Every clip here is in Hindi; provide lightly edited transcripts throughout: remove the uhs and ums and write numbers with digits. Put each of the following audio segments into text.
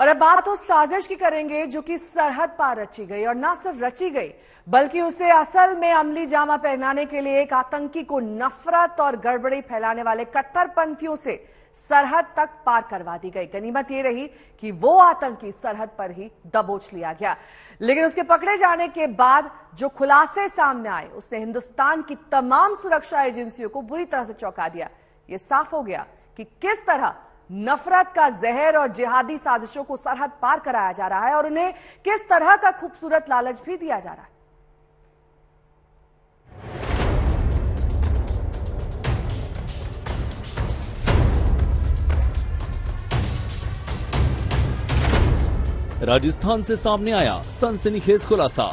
और अब बात उस साजिश की करेंगे जो कि सरहद पार रची गई और न सिर्फ रची गई बल्कि उसे असल में अमली जामा पहनाने के लिए एक आतंकी को नफरत और गड़बड़ी फैलाने वाले कट्टरपंथियों से सरहद तक पार करवा दी गई। गनीमत ये रही कि वो आतंकी सरहद पर ही दबोच लिया गया, लेकिन उसके पकड़े जाने के बाद जो खुलासे सामने आए उसने हिंदुस्तान की तमाम सुरक्षा एजेंसियों को बुरी तरह से चौंका दिया। ये साफ हो गया कि किस तरह नफरत का जहर और जिहादी साजिशों को सरहद पार कराया जा रहा है और उन्हें किस तरह का खूबसूरत लालच भी दिया जा रहा है। राजस्थान से सामने आया सनसनीखेज खुलासा।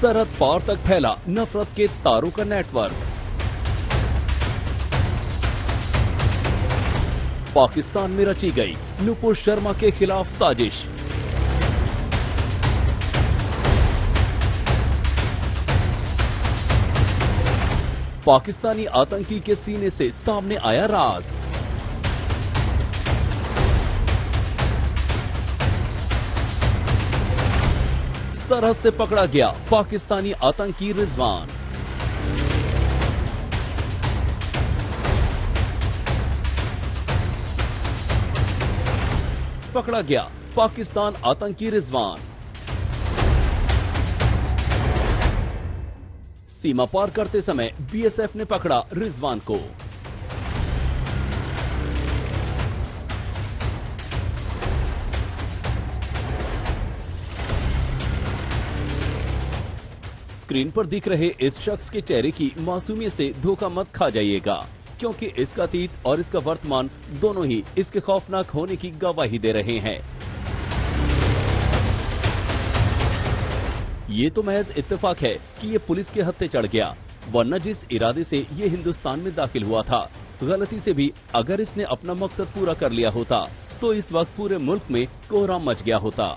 सरहद पार तक फैला नफरत के तारों का नेटवर्क। पाकिस्तान में रची गई नुपुर शर्मा के खिलाफ साजिश। पाकिस्तानी आतंकी के सीने से सामने आया राज। सरहद से पकड़ा गया पाकिस्तानी आतंकी रिजवान। पकड़ा गया पाकिस्तान आतंकी रिजवान। सीमा पार करते समय बीएसएफ ने पकड़ा रिजवान को। स्क्रीन पर दिख रहे इस शख्स के चेहरे की मासूमियत से धोखा मत खा जाइएगा, क्योंकि इसका अतीत और इसका वर्तमान दोनों ही इसके खौफनाक होने की गवाही दे रहे हैं। ये तो महज इत्तेफाक है कि ये पुलिस के हत्थे चढ़ गया, वरना जिस इरादे से ये हिंदुस्तान में दाखिल हुआ था, गलती से भी अगर इसने अपना मकसद पूरा कर लिया होता तो इस वक्त पूरे मुल्क में कोहराम मच गया होता।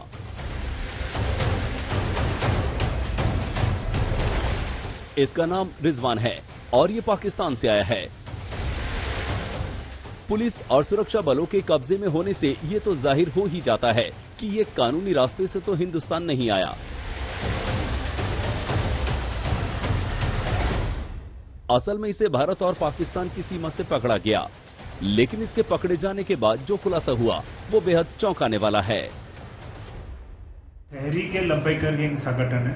इसका नाम रिजवान है और ये पाकिस्तान से आया है। पुलिस और सुरक्षा बलों के कब्जे में होने से ये तो जाहिर हो ही जाता है कि ये कानूनी रास्ते से तो हिंदुस्तान नहीं आया। असल में इसे भारत और पाकिस्तान की सीमा से पकड़ा गया, लेकिन इसके पकड़े जाने के बाद जो खुलासा हुआ वो बेहद चौंकाने वाला है। तहरीक-ए-लब्बैक एक संगठन है,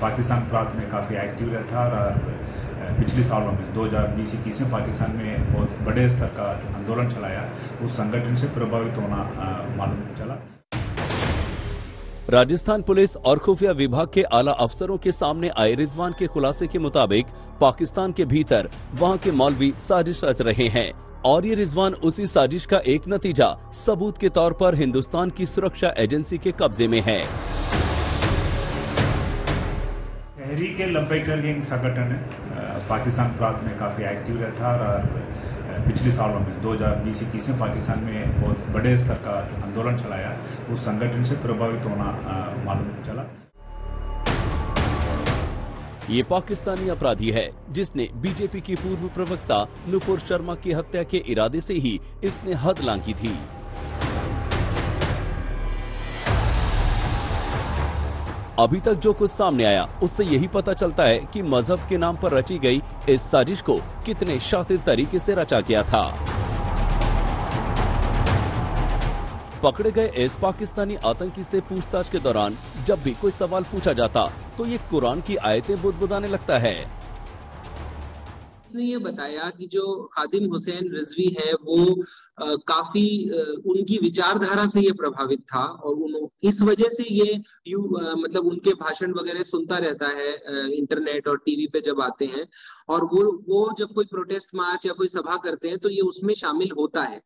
पाकिस्तान प्रांत में काफ़ी एक्टिव रहता है और पिछले सालों में 2020-21 में पाकिस्तान में बहुत बड़े स्तर का आंदोलन चलाया। उस संगठन से प्रभावित होना मालूम चला। राजस्थान पुलिस और खुफिया विभाग के आला अफसरों के सामने आए रिजवान के खुलासे के मुताबिक पाकिस्तान के भीतर वहाँ के मौलवी साजिश रच रहे हैं और ये रिजवान उसी साजिश का एक नतीजा सबूत के तौर पर हिंदुस्तान की सुरक्षा एजेंसी के कब्जे में है। तहरीक-ए-लब्बैक एक संगठन है, पाकिस्तान प्रांत में काफ़ी एक्टिव रहता है और पिछले सालों में 2020-21 में पाकिस्तान में बहुत बड़े स्तर का आंदोलन चलाया। उस संगठन से प्रभावित होना मालूम चला। ये पाकिस्तानी अपराधी है जिसने बीजेपी की पूर्व प्रवक्ता नुपुर शर्मा की हत्या के इरादे से ही इसने हद लांघी थी। अभी तक जो कुछ सामने आया उससे यही पता चलता है कि मजहब के नाम पर रची गई इस साजिश को कितने शातिर तरीके से रचा गया था। पकड़े गए इस पाकिस्तानी आतंकी से पूछताछ के दौरान जब भी कोई सवाल पूछा जाता तो ये कुरान की आयतें बुदबुदाने लगता है। इसने ये बताया कि जो खादिम हुसैन रिज्वी है वो काफी उनकी विचारधारा से ये प्रभावित था और इस वजह से ये मतलब उनके भाषण वगैरह सुनता रहता है इंटरनेट और टीवी पे जब आते हैं और वो जब कोई प्रोटेस्ट मार्च या कोई सभा करते हैं तो ये उसमें शामिल होता है।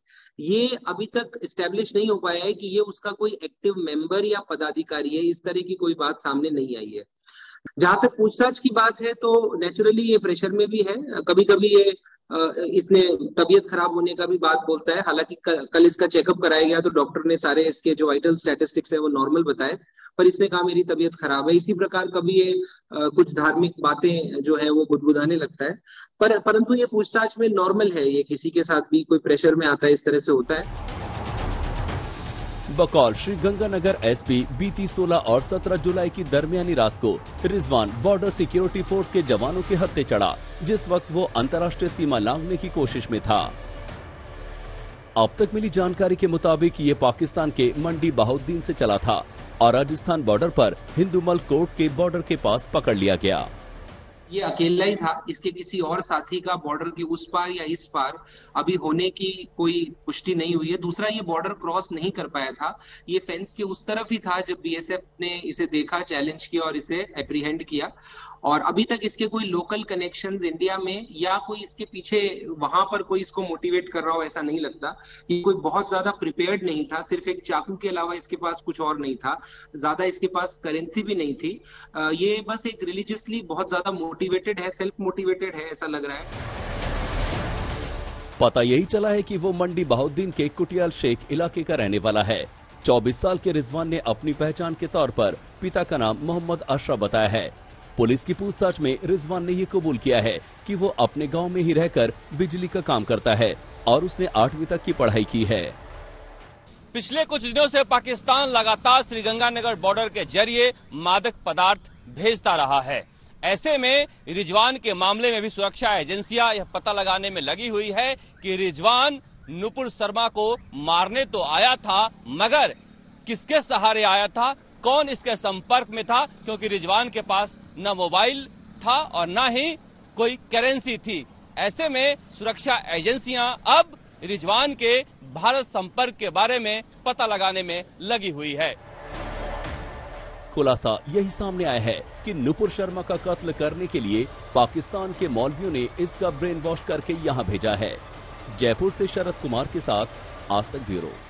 ये अभी तक एस्टेब्लिश नहीं हो पाया है कि ये उसका कोई एक्टिव मेंबर या पदाधिकारी है, इस तरह की कोई बात सामने नहीं आई है। जहां तक पूछताछ की बात है तो नेचुरली ये प्रेशर में भी है, कभी कभी ये इसने तबीयत खराब होने का भी बात बोलता है। हालांकि कल इसका चेकअप कराया गया तो डॉक्टर ने सारे इसके जो वाइटल स्टैटिस्टिक्स है वो नॉर्मल बताए पर इसने कहा मेरी तबीयत खराब है। इसी प्रकार कभी ये कुछ धार्मिक बातें जो है वो बुदबुदाने लगता है, परंतु ये पूछताछ में नॉर्मल है, ये किसी के साथ भी कोई प्रेशर में आता है इस तरह से होता है। बकौल श्रीगंगानगर एसपी बीती 16 और 17 जुलाई की दरमियानी रात को रिजवान बॉर्डर सिक्योरिटी फोर्स के जवानों के हत्थे चढ़ा, जिस वक्त वो अंतर्राष्ट्रीय सीमा लांघने की कोशिश में था। अब तक मिली जानकारी के मुताबिक ये पाकिस्तान के मंडी बहाउद्दीन से चला था और राजस्थान बॉर्डर पर हिंदुमल कोर्ट के बॉर्डर के पास पकड़ लिया गया। ये अकेला ही था, इसके किसी और साथी का बॉर्डर के उस पार या इस पार अभी होने की कोई पुष्टि नहीं हुई है। दूसरा, ये बॉर्डर क्रॉस नहीं कर पाया था, ये फेंस के उस तरफ ही था जब बीएसएफ ने इसे देखा, चैलेंज किया और इसे एप्रीहेंड किया। और अभी तक इसके कोई लोकल कनेक्शंस इंडिया में या कोई इसके पीछे वहां पर कोई इसको मोटिवेट कर रहा हो ऐसा नहीं लगता। ये कोई बहुत ज्यादा प्रिपेयर्ड नहीं था, सिर्फ एक चाकू के अलावा इसके पास कुछ और नहीं था, ज्यादा इसके पास करेंसी भी नहीं थी। ये बस एक रिलीजियसली बहुत ज्यादा मोटिवेटेड है, सेल्फ मोटिवेटेड है ऐसा लग रहा है। पता यही चला है कि वो मंडी बहाउद्दीन के कुटियाल शेख इलाके का रहने वाला है। 24 साल के रिजवान ने अपनी पहचान के तौर पर पिता का नाम मोहम्मद अशरफ बताया है। पुलिस की पूछताछ में रिजवान ने ये कबूल किया है कि वो अपने गांव में ही रहकर बिजली का काम करता है और उसने 8वीं तक की पढ़ाई की है। पिछले कुछ दिनों से पाकिस्तान लगातार श्रीगंगानगर बॉर्डर के जरिए मादक पदार्थ भेजता रहा है। ऐसे में रिजवान के मामले में भी सुरक्षा एजेंसियां यह पता लगाने में लगी हुई है कि रिजवान नुपुर शर्मा को मारने तो आया था, मगर किसके सहारे आया था, कौन इसके संपर्क में था, क्योंकि रिजवान के पास न मोबाइल था और न ही कोई करेंसी थी। ऐसे में सुरक्षा एजेंसियां अब रिजवान के भारत संपर्क के बारे में पता लगाने में लगी हुई है। खुलासा यही सामने आया है कि नुपुर शर्मा का कत्ल करने के लिए पाकिस्तान के मौलवियों ने इसका ब्रेन वॉश करके यहाँ भेजा है। जयपुर से शरद कुमार के साथ आज तक ब्यूरो।